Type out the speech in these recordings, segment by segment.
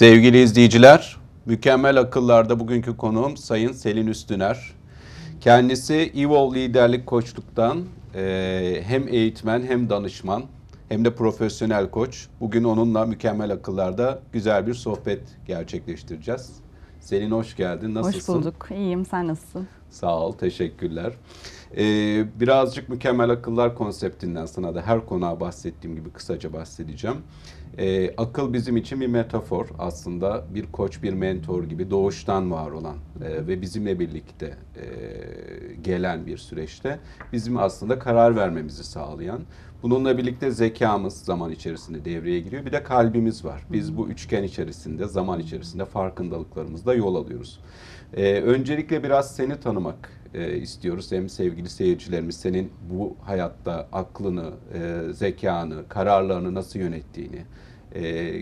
Sevgili izleyiciler, Mükemmel Akıllar'da bugünkü konuğum Sayın Selin Üstüner. Kendisi EVOL Liderlik Koçluk'tan hem eğitmen hem danışman hem de profesyonel koç. Bugün onunla Mükemmel Akıllar'da güzel bir sohbet gerçekleştireceğiz. Selin hoş geldin. Nasılsın? Hoş bulduk. İyiyim. Sen nasılsın? Sağ ol. Teşekkürler. Birazcık Mükemmel Akıllar konseptinden sana da her konuğa bahsettiğim gibi kısaca bahsedeceğim. Akıl bizim için bir metafor. Aslında bir koç, bir mentor gibi doğuştan var olan ve bizimle birlikte gelen bir süreçte bizim aslında karar vermemizi sağlayan. Bununla birlikte zekamız zaman içerisinde devreye giriyor. Bir de kalbimiz var. Biz bu üçgen içerisinde, zaman içerisinde farkındalıklarımızla yol alıyoruz. Öncelikle biraz seni tanımak istiyoruz. Hem sevgili seyircilerimiz senin bu hayatta aklını, zekanı, kararlarını nasıl yönettiğini,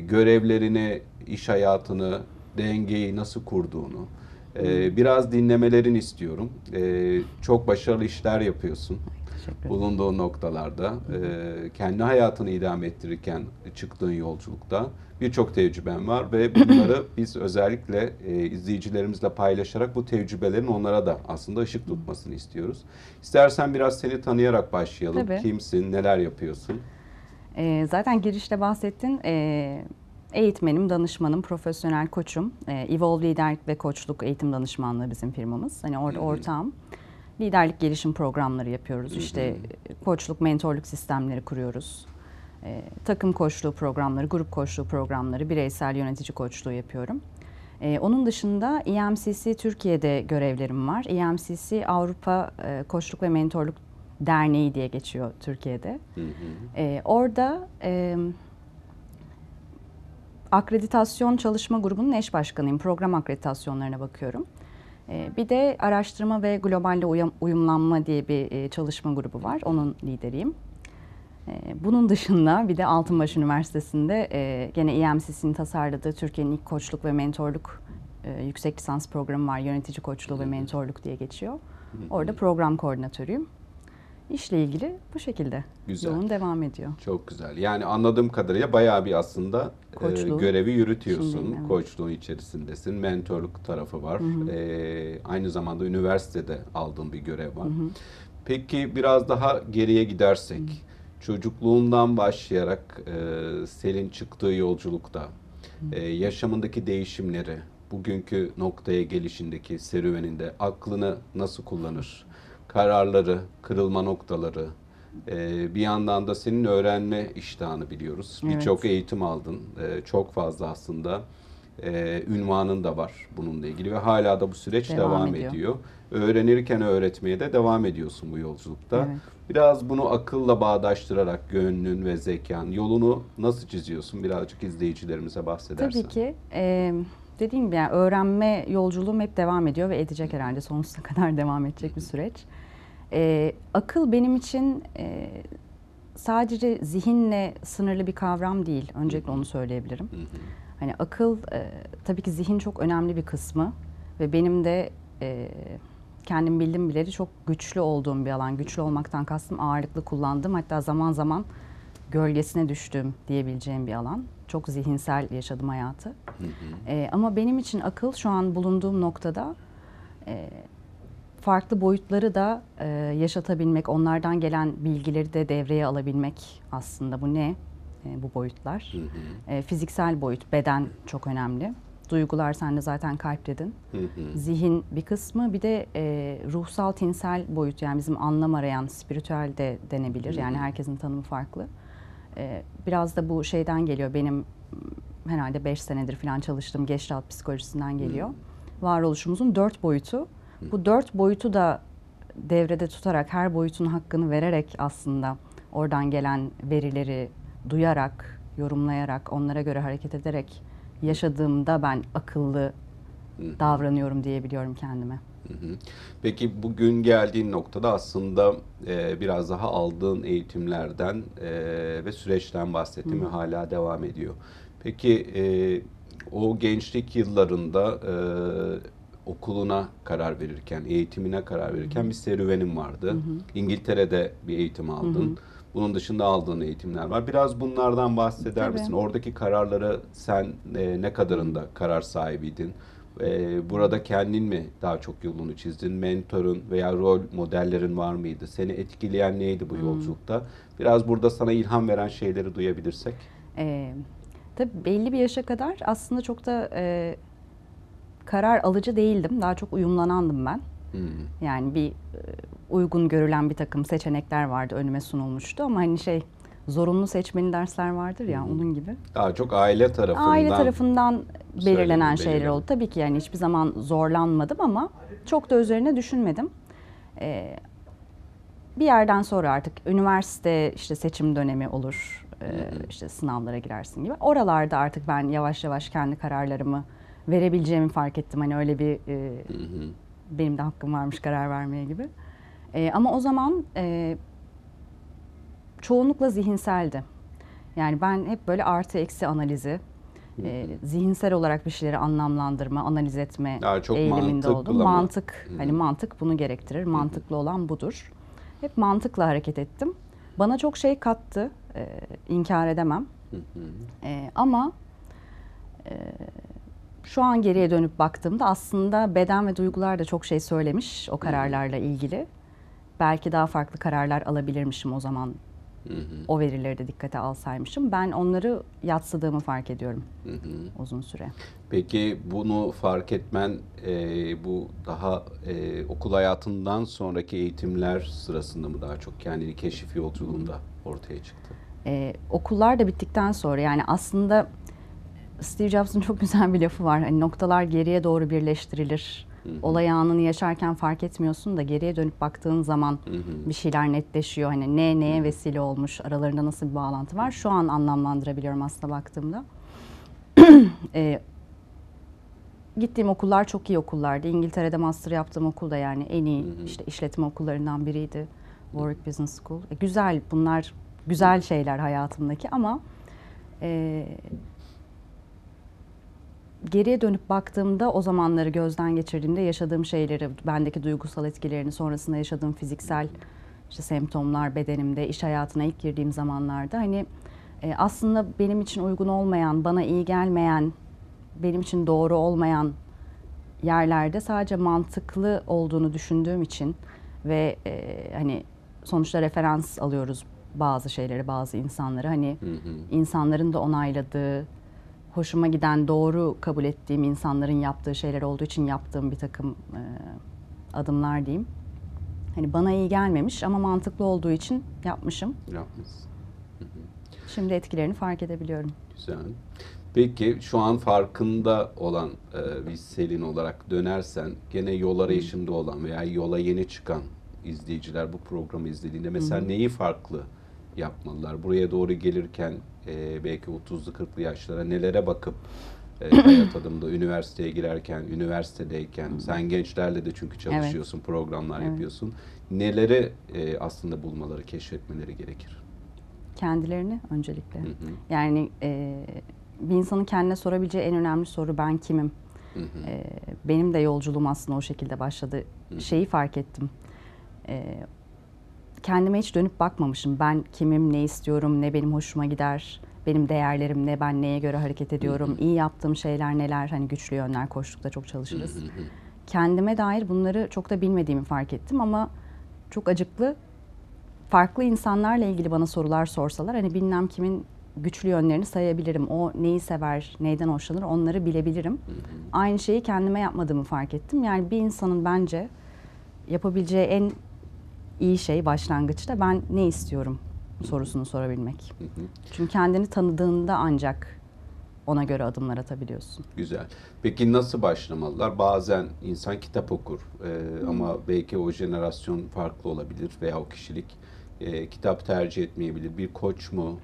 görevlerini, iş hayatını, dengeyi nasıl kurduğunu biraz dinlemelerini istiyorum. Çok başarılı işler yapıyorsun. Bulunduğu noktalarda, kendi hayatını idame ettirirken çıktığın yolculukta birçok tecrüben var ve bunları biz özellikle izleyicilerimizle paylaşarak bu tecrübelerin onlara da aslında ışık tutmasını istiyoruz. İstersen biraz seni tanıyarak başlayalım. Tabii. Kimsin, neler yapıyorsun? Zaten girişte bahsettin. Eğitmenim, danışmanım, profesyonel koçum. EVOL Liderlik ve Koçluk Eğitim Danışmanlığı bizim firmamız. Hani orada ortağım. Liderlik gelişim programları yapıyoruz. İşte koçluk, mentorluk sistemleri kuruyoruz. Takım koçluğu programları, grup koçluğu programları, bireysel yönetici koçluğu yapıyorum. Onun dışında EMCC Türkiye'de görevlerim var. EMCC Avrupa Koçluk ve Mentorluk Derneği diye geçiyor Türkiye'de. Orada akreditasyon çalışma grubunun eş başkanıyım. Program akreditasyonlarına bakıyorum. Bir de araştırma ve globalle uyumlanma diye bir çalışma grubu var. Onun lideriyim. Bunun dışında bir de Altınbaş Üniversitesi'nde gene EMCC'nin tasarladığı Türkiye'nin ilk koçluk ve mentorluk yüksek lisans programı var. Yönetici koçluğu ve mentorluk diye geçiyor. Orada program koordinatörüyüm. İşle ilgili bu şekilde yolum devam ediyor. Çok güzel. Yani anladığım kadarıyla bayağı bir aslında görevi yürütüyorsun. Şimdi, evet. Koçluğun içerisindesin. Mentorluk tarafı var. Aynı zamanda üniversitede aldığın bir görev var. Peki biraz daha geriye gidersek, çocukluğundan başlayarak Selin çıktığı yolculukta yaşamındaki değişimleri, bugünkü noktaya gelişindeki serüveninde aklını nasıl kullanır? Kararları, kırılma noktaları, bir yandan da senin öğrenme iştahını biliyoruz. Evet. Birçok eğitim aldın, çok fazla aslında ünvanın da var bununla ilgili ve hala da bu süreç devam ediyor. Öğrenirken öğretmeye de devam ediyorsun bu yolculukta. Evet. Biraz bunu akılla bağdaştırarak gönlün ve zekan yolunu nasıl çiziyorsun? Birazcık izleyicilerimize bahsedersen. Tabii ki. Dediğim gibi yani öğrenme yolculuğum hep devam ediyor ve edecek herhalde sonsuza kadar devam edecek bir süreç. Akıl benim için sadece zihinle sınırlı bir kavram değil. Öncelikle onu söyleyebilirim. Hani akıl tabii ki zihin çok önemli bir kısmı ve benim de kendim bildim bileli çok güçlü olduğum bir alan. Güçlü olmaktan kastım ağırlıklı kullandığım, hatta zaman zaman gölgesine düştüm diyebileceğim bir alan. Çok zihinsel yaşadım hayatı. Ama benim için akıl şu an bulunduğum noktada farklı boyutları da yaşatabilmek, onlardan gelen bilgileri de devreye alabilmek aslında. Bu ne? Bu boyutlar. Fiziksel boyut, beden çok önemli. Duygular, sen de zaten kalp dedin. Zihin bir kısmı, bir de ruhsal, tinsel boyut, yani bizim anlam arayan, spiritüel de denebilir. Yani herkesin tanımı farklı. Biraz da bu şeyden geliyor, benim herhalde 5 senedir falan çalıştığım Gestalt psikolojisinden geliyor. Varoluşumuzun 4 boyutu. Bu 4 boyutu da devrede tutarak, her boyutun hakkını vererek aslında oradan gelen verileri duyarak, yorumlayarak, onlara göre hareket ederek yaşadığımda ben akıllı davranıyorum diyebiliyorum kendime. Peki bugün geldiğin noktada aslında biraz daha aldığın eğitimlerden ve süreçten bahsettim ve hala devam ediyor. Peki o gençlik yıllarında okuluna karar verirken, eğitimine karar verirken bir serüvenin vardı. İngiltere'de bir eğitim aldın. Bunun dışında aldığın eğitimler var. Biraz bunlardan bahseder misin? Oradaki kararları sen ne kadarında karar sahibiydin? Burada kendin mi daha çok yolunu çizdin? Mentorun veya rol modellerin var mıydı? Seni etkileyen neydi bu yolculukta? Biraz burada sana ilham veren şeyleri duyabilirsek. Tabii belli bir yaşa kadar aslında çok da karar alıcı değildim. Daha çok uyumlanandım ben. Yani bir uygun görülen bir takım seçenekler vardı, önüme sunulmuştu ama hani şey, zorunlu seçmeli dersler vardır ya, onun gibi. Daha çok aile tarafından. Aile tarafından belirlenen şeyler oldu. Tabii ki yani hiçbir zaman zorlanmadım ama çok da üzerine düşünmedim. Bir yerden sonra artık üniversite işte seçim dönemi olur, işte sınavlara girersin gibi. Oralarda artık ben yavaş yavaş kendi kararlarımı verebileceğimi fark ettim. Hani öyle bir benim de hakkım varmış karar vermeye gibi. Ama o zaman çoğunlukla zihinseldi. Yani ben hep böyle artı eksi analizi, zihinsel olarak bir şeyleri anlamlandırma, analiz etme eğiliminde oldum. Mantık, hani mantık bunu gerektirir. Mantıklı olan budur. Hep mantıkla hareket ettim. Bana çok şey kattı, inkar edemem. Ama şu an geriye dönüp baktığımda aslında beden ve duygular da çok şey söylemiş o kararlarla ilgili. Belki daha farklı kararlar alabilirmişim o zaman. O verileri de dikkate alsaymışım. Ben onları yatsıdığımı fark ediyorum uzun süre. Peki bunu fark etmen bu daha okul hayatından sonraki eğitimler sırasında mı daha çok kendini keşif yolculuğunda ortaya çıktı? Okullar da bittikten sonra, yani aslında Steve Jobs'un çok güzel bir lafı var. Hani noktalar geriye doğru birleştirilir. Olay anını yaşarken fark etmiyorsun da geriye dönüp baktığın zaman bir şeyler netleşiyor. Hani ne neye vesile olmuş, aralarında nasıl bir bağlantı var. Şu an anlamlandırabiliyorum aslında baktığımda. Gittiğim okullar çok iyi okullardı. İngiltere'de master yaptığım okulda yani en iyi işte işletme okullarından biriydi. Warwick Business School. Güzel, bunlar güzel şeyler hayatımdaki ama geriye dönüp baktığımda, o zamanları gözden geçirdiğimde yaşadığım şeyleri, bendeki duygusal etkilerini, sonrasında yaşadığım fiziksel işte semptomlar bedenimde, iş hayatına ilk girdiğim zamanlarda hani aslında benim için uygun olmayan, bana iyi gelmeyen, benim için doğru olmayan yerlerde sadece mantıklı olduğunu düşündüğüm için ve hani sonuçta referans alıyoruz bazı şeyleri, bazı insanları, hani insanların da onayladığı, hoşuma giden, doğru kabul ettiğim insanların yaptığı şeyler olduğu için yaptığım bir takım adımlar diyeyim. Hani bana iyi gelmemiş ama mantıklı olduğu için yapmışım. Yapmışsın. Şimdi etkilerini fark edebiliyorum. Güzel. Peki şu an farkında olan bir Selin olarak dönersen, gene yol arayışında olan veya yola yeni çıkan izleyiciler bu programı izlediğinde mesela neyi farklı yapmalılar? Buraya doğru gelirken belki 30'lu 40'lı yaşlara nelere bakıp hayat adımda, üniversiteye girerken, üniversitedeyken, sen gençlerle de çünkü çalışıyorsun, programlar yapıyorsun. Neleri aslında bulmaları, keşfetmeleri gerekir? Kendilerini öncelikle. Yani bir insanın kendine sorabileceği en önemli soru ben kimim? Benim de yolculuğum aslında o şekilde başladı. Şeyi fark ettim. Kendime hiç dönüp bakmamışım. Ben kimim, ne istiyorum, ne benim hoşuma gider, benim değerlerim ne, ben neye göre hareket ediyorum, iyi yaptığım şeyler neler, hani güçlü yönler, koçlukta çok çalışırız. Kendime dair bunları çok da bilmediğimi fark ettim ama çok acıklı, farklı insanlarla ilgili bana sorular sorsalar, hani bilmem kimin güçlü yönlerini sayabilirim, o neyi sever, neyden hoşlanır, onları bilebilirim. Aynı şeyi kendime yapmadığımı fark ettim. Yani bir insanın bence yapabileceği en İyi şey başlangıçta ben ne istiyorum sorusunu sorabilmek. Çünkü kendini tanıdığında ancak ona göre adımlar atabiliyorsun. Güzel. Peki nasıl başlamalılar? Bazen insan kitap okur ama belki o jenerasyon farklı olabilir veya o kişilik kitap tercih etmeyebilir. Bir koç mu,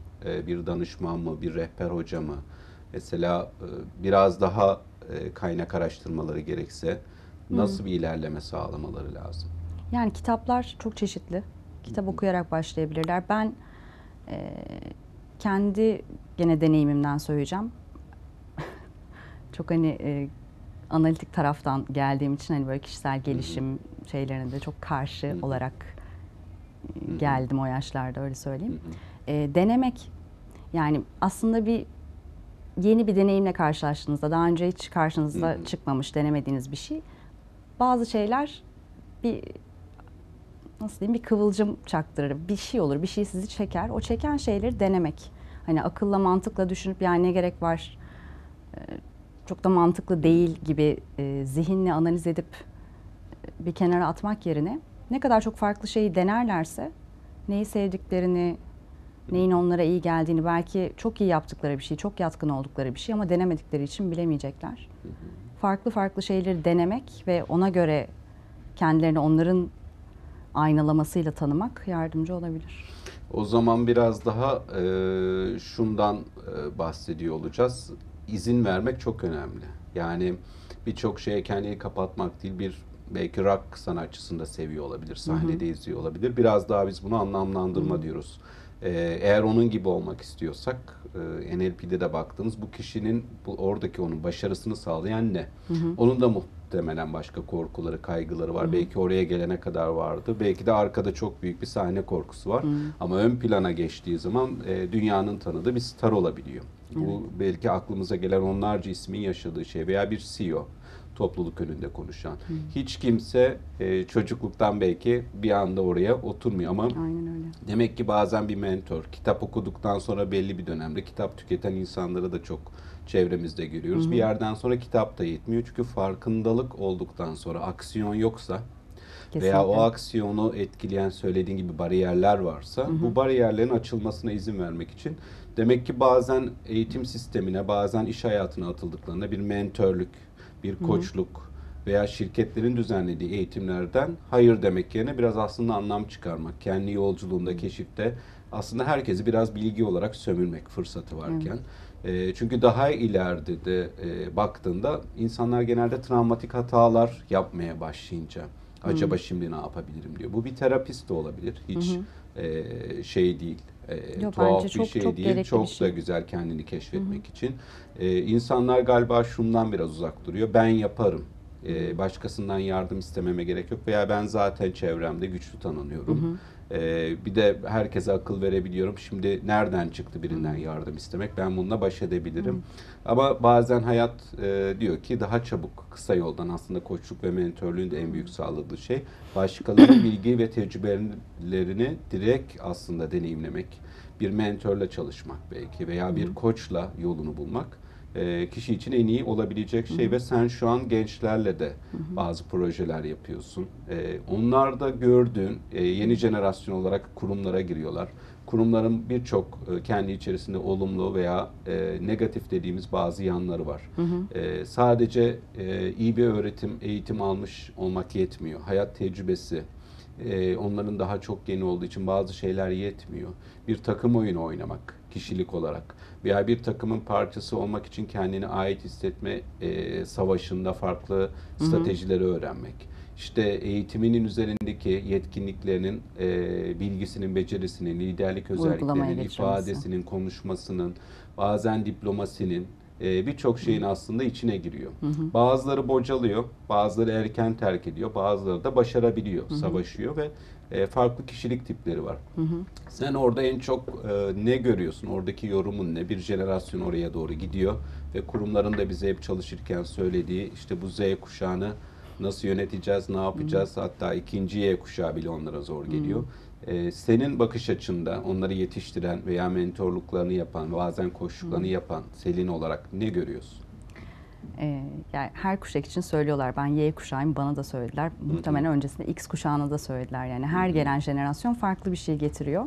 bir danışman mı, bir rehber hoca mı? Mesela biraz daha kaynak araştırmaları gerekse nasıl bir ilerleme sağlamaları lazım? Yani kitaplar çok çeşitli. Kitap okuyarak başlayabilirler. Ben kendi gene deneyimimden söyleyeceğim. Çok hani analitik taraftan geldiğim için hani böyle kişisel gelişim şeylerine de çok karşı olarak geldim o yaşlarda, öyle söyleyeyim. Denemek, yani aslında yeni bir deneyimle karşılaştığınızda, daha önce hiç karşınıza çıkmamış, denemediğiniz bir şey, bazı şeyler bir kıvılcım çaktırır, bir şey olur, bir şey sizi çeker. O çeken şeyleri denemek, hani akılla mantıkla düşünüp yani ne gerek var, çok da mantıklı değil gibi zihinle analiz edip bir kenara atmak yerine ne kadar çok farklı şeyi denerlerse, neyi sevdiklerini, neyin onlara iyi geldiğini, belki çok iyi yaptıkları bir şey, çok yatkın oldukları bir şey ama denemedikleri için bilemeyecekler. Farklı farklı şeyleri denemek ve ona göre kendilerini onların aynalamasıyla tanımak yardımcı olabilir. O zaman biraz daha şundan bahsediyor olacağız. İzin vermek çok önemli. Yani birçok şeye kendini kapatmak değil, belki rock sanatçısını da seviyor olabilir, sahnede izliyor olabilir. Biraz daha biz bunu anlamlandırma diyoruz. Eğer onun gibi olmak istiyorsak, NLP'de de baktığımız bu kişinin, oradaki onun başarısını sağlayan ne? Onun da muhtemelen başka korkuları, kaygıları var. Belki oraya gelene kadar vardı. Belki de arkada çok büyük bir sahne korkusu var. Ama ön plana geçtiği zaman dünyanın tanıdığı bir star olabiliyor. Bu belki aklımıza gelen onlarca ismin yaşadığı şey veya bir CEO. Topluluk önünde konuşan. Hiç kimse çocukluktan belki bir anda oraya oturmuyor ama demek ki bazen bir mentor, kitap okuduktan sonra belli bir dönemde kitap tüketen insanları da çok çevremizde görüyoruz. Bir yerden sonra kitap da yetmiyor çünkü farkındalık olduktan sonra aksiyon yoksa veya o aksiyonu etkileyen, söylediğin gibi bariyerler varsa bu bariyerlerin açılmasına izin vermek için demek ki bazen eğitim sistemine, bazen iş hayatına atıldıklarında bir mentorluk, bir koçluk veya şirketlerin düzenlediği eğitimlerden hayır demek yerine biraz aslında anlam çıkarmak, kendi yolculuğunda, keşifte aslında herkesi biraz bilgi olarak sömürmek fırsatı varken. Çünkü daha ileride de baktığında insanlar genelde travmatik hatalar yapmaya başlayınca acaba şimdi ne yapabilirim diyor. Bu bir terapist de olabilir, hiç şey değil. Yok, tuhaf bir çok, şey çok değil, çok şey. Da güzel kendini keşfetmek için. İnsanlar galiba şundan biraz uzak duruyor, ben yaparım, başkasından yardım istememe gerek yok veya ben zaten çevremde güçlü tanınıyorum. Bir de herkese akıl verebiliyorum, şimdi nereden çıktı birinden yardım istemek, ben bununla baş edebilirim. Ama bazen hayat diyor ki daha çabuk, kısa yoldan aslında koçluk ve mentörlüğün de en büyük sağladığı şey başkalarının bilgi ve tecrübelerini direkt aslında deneyimlemek, bir mentörle çalışmak belki veya bir koçla yolunu bulmak. Kişi için en iyi olabilecek şey ve sen şu an gençlerle de bazı projeler yapıyorsun. Onlar da gördüğün yeni jenerasyon olarak kurumlara giriyorlar. Kurumların birçok kendi içerisinde olumlu veya negatif dediğimiz bazı yanları var. Sadece iyi bir eğitim almış olmak yetmiyor. Hayat tecrübesi, onların daha çok yeni olduğu için bazı şeyler yetmiyor. Bir takım oyunu oynamak kişilik olarak veya bir takımın parçası olmak için kendini ait hissetme savaşında farklı stratejileri öğrenmek. İşte eğitiminin üzerindeki yetkinliklerinin, bilgisinin, becerisinin, liderlik özelliklerinin, ifadesinin, konuşmasının, bazen diplomasinin, birçok şeyin aslında içine giriyor. Bazıları bocalıyor, bazıları erken terk ediyor, bazıları da başarabiliyor, savaşıyor ve farklı kişilik tipleri var. Sen orada en çok ne görüyorsun? Oradaki yorumun ne? Bir jenerasyon oraya doğru gidiyor ve kurumların da bize hep çalışırken söylediği işte bu Z kuşağını nasıl yöneteceğiz, ne yapacağız? Hatta ikinci Y kuşağı bile onlara zor geliyor. Senin bakış açında onları yetiştiren veya mentorluklarını yapan, bazen koçluklarını yapan Selin olarak ne görüyorsun? Yani her kuşak için söylüyorlar. Ben Y kuşağıyım, bana da söylediler. Muhtemelen öncesinde X kuşağına da söylediler. Yani her gelen jenerasyon farklı bir şey getiriyor.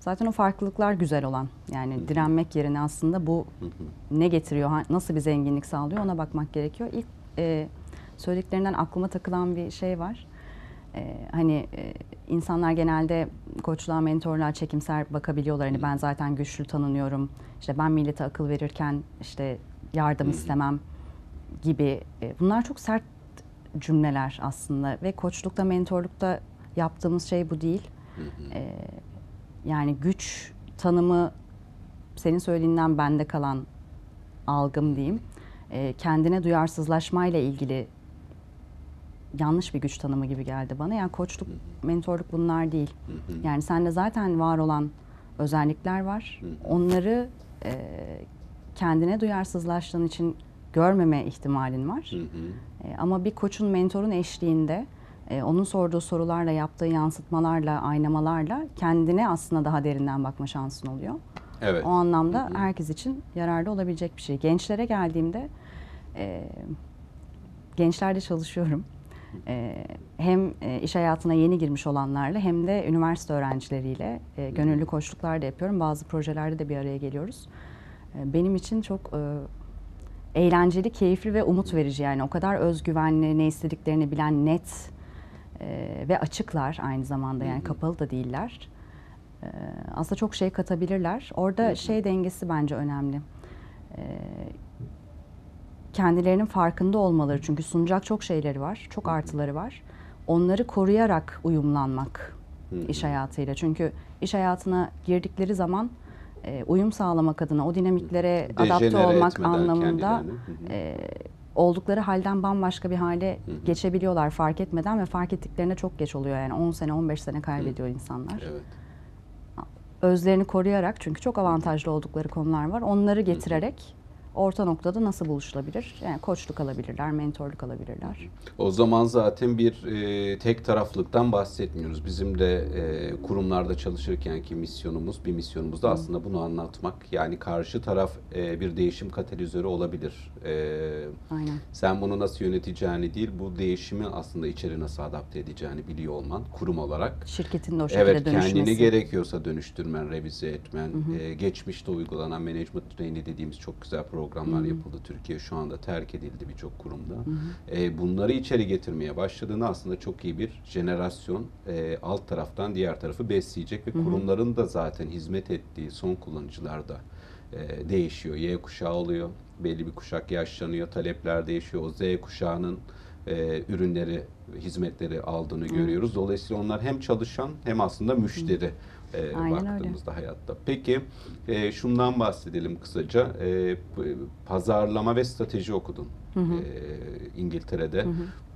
Zaten o farklılıklar güzel olan. Yani direnmek yerine aslında bu ne getiriyor, nasıl bir zenginlik sağlıyor ona bakmak gerekiyor. İlk söylediklerinden aklıma takılan bir şey var. Hani insanlar genelde koçluğa, mentorluğa çekimser bakabiliyorlar. Hani ben zaten güçlü tanınıyorum. İşte ben millete akıl verirken işte yardım istemem gibi. Bunlar çok sert cümleler aslında ve koçlukta, mentorlukta yaptığımız şey bu değil. Yani güç tanımı, senin söylediğinden bende kalan algım diyeyim, kendine duyarsızlaşmayla ilgili yanlış bir güç tanımı gibi geldi bana. Yani koçluk, mentorluk bunlar değil. Yani sende zaten var olan özellikler var. Onları kendine duyarsızlaştığın için görmeme ihtimalin var. Ama bir koçun, mentorun eşliğinde onun sorduğu sorularla, yaptığı yansıtmalarla, aynamalarla kendine aslında daha derinden bakma şansın oluyor. Evet. O anlamda herkes için yararlı olabilecek bir şey. Gençlere geldiğimde gençlerle çalışıyorum. Hem iş hayatına yeni girmiş olanlarla hem de üniversite öğrencileriyle gönüllü koçluklar da yapıyorum. Bazı projelerde de bir araya geliyoruz. Benim için çok eğlenceli, keyifli ve umut verici. Yani o kadar özgüvenli, ne istediklerini bilen, net ve açıklar aynı zamanda. Yani kapalı da değiller. Aslında çok şey katabilirler. Orada şey dengesi bence önemli. Kendilerinin farkında olmaları, çünkü sunacak çok şeyleri var, çok artıları var. Onları koruyarak uyumlanmak iş hayatıyla. Çünkü iş hayatına girdikleri zaman uyum sağlamak adına o dinamiklere adapte olmak anlamında oldukları halden bambaşka bir hale geçebiliyorlar fark etmeden ve fark ettiklerinde çok geç oluyor. Yani 10 sene, 15 sene kaybediyor insanlar. Evet. Özlerini koruyarak, çünkü çok avantajlı oldukları konular var, onları getirerek orta noktada nasıl buluşulabilir? Yani koçluk alabilirler, mentorluk alabilirler. O zaman zaten bir tek taraflıktan bahsetmiyoruz. Bizim de kurumlarda çalışırkenki misyonumuz, bir misyonumuz da aslında bunu anlatmak. Yani karşı taraf bir değişim katalizörü olabilir. Aynen. Sen bunu nasıl yöneteceğini değil, bu değişimi aslında içeri nasıl adapte edeceğini biliyor olman kurum olarak. Şirketin de o şekilde dönüşmesi. Kendini gerekiyorsa dönüştürmen, revize etmen. Geçmişte uygulanan management training dediğimiz çok güzel programlar yapıldı. Türkiye şu anda terk edildi birçok kurumda. Bunları içeri getirmeye başladığında aslında çok iyi bir jenerasyon alt taraftan diğer tarafı besleyecek ve kurumların da zaten hizmet ettiği son kullanıcılar da değişiyor. Y kuşağı oluyor. Belli bir kuşak yaşlanıyor. Talepler değişiyor. O Z kuşağının ürünleri, hizmetleri aldığını görüyoruz. Dolayısıyla onlar hem çalışan hem aslında müşteri. Baktığımızda öyle. Hayatta. Peki şundan bahsedelim kısaca. Pazarlama ve strateji okudun İngiltere'de.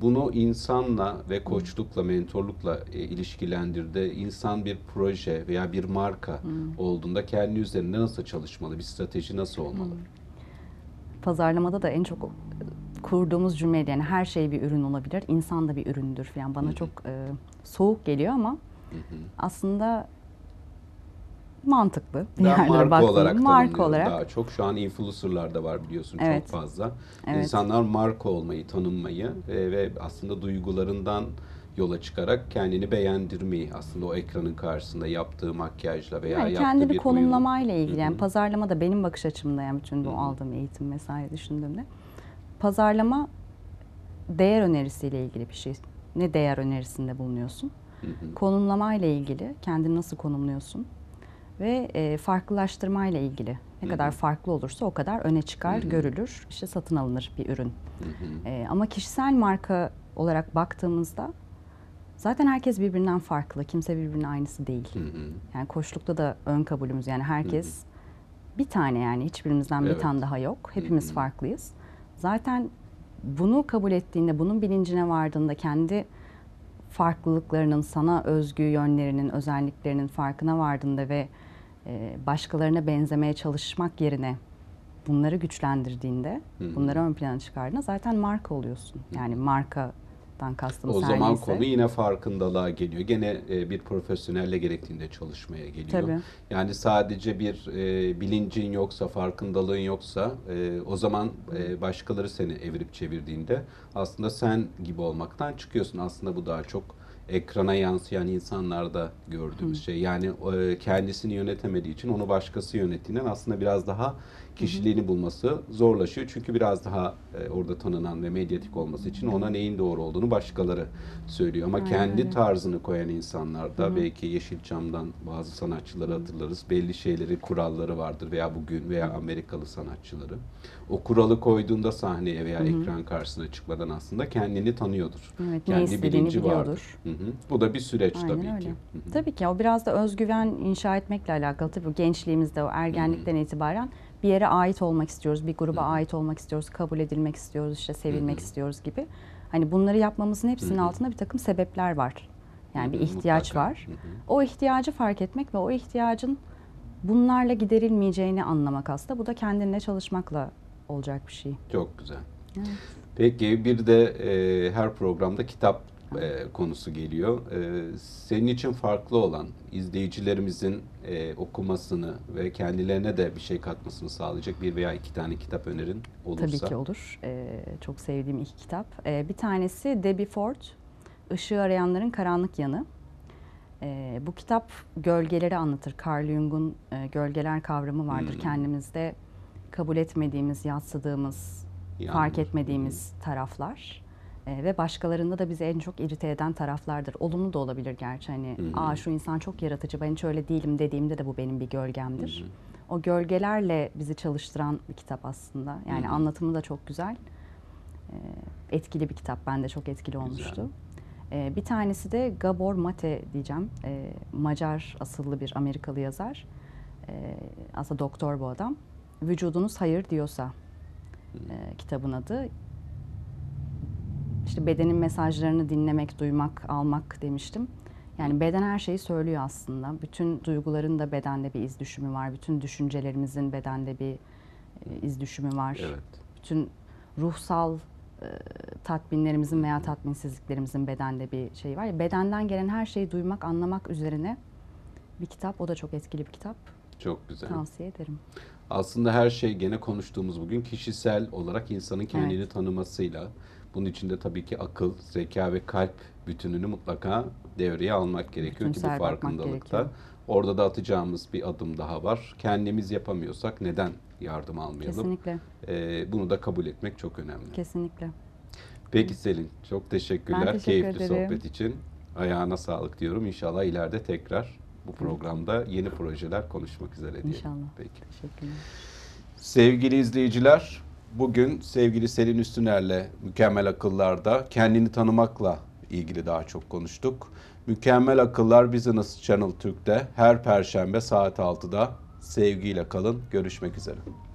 Bunu insanla ve koçlukla, mentorlukla ilişkilendirdi. İnsan bir proje veya bir marka olduğunda kendi üzerinde nasıl çalışmalı? Bir strateji nasıl olmalı? Pazarlamada da en çok kurduğumuz cümleydi. Yani her şey bir ürün olabilir. İnsan da bir üründür falan. Bana çok soğuk geliyor ama aslında mantıklı. Marka olarak daha çok. Şu an influencer'lar da var biliyorsun, çok fazla. Evet. İnsanlar marka olmayı, tanınmayı ve aslında duygularından yola çıkarak kendini beğendirmeyi, aslında o ekranın karşısında yaptığı makyajla veya yani yaptığı bir konumlamayla ilgili. Yani pazarlama da benim bakış açımda, yani bütün bu aldığım eğitim vesaire düşündüğümde pazarlama değer önerisiyle ilgili bir şey. Ne değer önerisinde bulunuyorsun? Konumlamayla ilgili kendini nasıl konumluyorsun? Ve farklılaştırmayla ilgili. Ne kadar farklı olursa o kadar öne çıkar, görülür, işte satın alınır bir ürün. Ama kişisel marka olarak baktığımızda zaten herkes birbirinden farklı, kimse birbirinin aynısı değil. Yani koçlukta da ön kabulümüz, yani herkes bir tane, yani hiçbirimizden bir tane daha yok. Hepimiz farklıyız. Zaten bunu kabul ettiğinde, bunun bilincine vardığında, kendi farklılıklarının, sana özgü yönlerinin, özelliklerinin farkına vardığında ve başkalarına benzemeye çalışmak yerine bunları güçlendirdiğinde, bunları ön plana çıkardığında zaten marka oluyorsun. Yani markadan kastım sen neyse. O zaman konu yine farkındalığa geliyor. Gene bir profesyonelle gerektiğinde çalışmaya geliyor. Tabii. Yani sadece bir bilincin yoksa, farkındalığın yoksa o zaman başkaları seni evirip çevirdiğinde aslında sen gibi olmaktan çıkıyorsun. Aslında bu daha çok ekrana yansıyan insanlarda gördüğümüz şey. Yani kendisini yönetemediği için onu başkası yönettiğinden aslında biraz daha kişiliğini bulması zorlaşıyor. Çünkü biraz daha orada tanınan ve medyatik olması için ona neyin doğru olduğunu başkaları söylüyor. Ama kendi tarzını koyan insanlarda belki Yeşilçam'dan bazı sanatçıları hatırlarız. Belli şeyleri, kuralları vardır veya bugün veya Amerikalı sanatçıları. O kuralı koyduğunda sahneye veya ekran karşısına çıkmadan aslında kendini tanıyordur. Evet, kendi bilinci vardır. Bu da bir süreç tabii ki. Tabii ki o biraz da özgüven inşa etmekle alakalı. Tabii gençliğimizde, o ergenlikten itibaren bir yere ait olmak istiyoruz, bir gruba ait olmak istiyoruz, kabul edilmek istiyoruz, işte sevilmek istiyoruz gibi. Hani bunları yapmamızın hepsinin altında bir takım sebepler var. Yani bir ihtiyaç var. O ihtiyacı fark etmek ve o ihtiyacın bunlarla giderilmeyeceğini anlamak aslında. Bu da kendinle çalışmakla olacak bir şey. Çok güzel. Evet. Peki bir de her programda kitap konusu geliyor. Senin için farklı olan, izleyicilerimizin okumasını ve kendilerine de bir şey katmasını sağlayacak bir veya iki tane kitap önerin olursa. Tabii ki olur. Çok sevdiğim iki kitap. Bir tanesi Debbie Ford, Işığı Arayanların Karanlık Yanı. Bu kitap gölgeleri anlatır. Carl Jung'un gölgeler kavramı vardır. Kendimizde kabul etmediğimiz, yadsıdığımız, fark etmediğimiz taraflar. Ve başkalarında da bizi en çok irite eden taraflardır. Olumlu da olabilir gerçi. Hani, aa şu insan çok yaratıcı, ben hiç öyle değilim dediğimde de bu benim bir gölgemdir. O gölgelerle bizi çalıştıran bir kitap aslında. Yani anlatımı da çok güzel. Etkili bir kitap. Ben de çok etkili olmuştu. Bir tanesi de Gabor Mate diyeceğim. Macar asıllı bir Amerikalı yazar. Aslında doktor bu adam. Vücudunuz hayır diyorsa kitabın adı. İşte bedenin mesajlarını dinlemek, duymak, almak demiştim. Yani beden her şeyi söylüyor aslında. Bütün duyguların da bedende bir iz düşümü var. Bütün düşüncelerimizin bedende bir iz düşümü var. Evet. Bütün ruhsal tatminlerimizin veya tatminsizliklerimizin bedende bir şeyi var. Bedenden gelen her şeyi duymak, anlamak üzerine bir kitap. O da çok etkili bir kitap. Çok güzel. Tavsiye ederim. Aslında her şey gene konuştuğumuz bugün kişisel olarak insanın kendini tanımasıyla. Bunun içinde tabii ki akıl, zeka ve kalp bütününü mutlaka devreye almak gerekiyor ki bu farkındalıkta. Orada da atacağımız bir adım daha var. Kendimiz yapamıyorsak neden yardım almayalım? Kesinlikle. Bunu da kabul etmek çok önemli. Kesinlikle. Peki Selin, çok teşekkürler. Ben teşekkür ederim. Keyifli sohbet için. Ayağına sağlık diyorum. İnşallah ileride tekrar bu programda yeni projeler konuşmak üzere diyelim. İnşallah. Peki. Teşekkürler. Sevgili izleyiciler, bugün sevgili Selin Üstüner'le Mükemmel Akıllar'da kendini tanımakla ilgili daha çok konuştuk. Mükemmel Akıllar Business Channel Türk'te her perşembe saat 6'da. Sevgiyle kalın. Görüşmek üzere.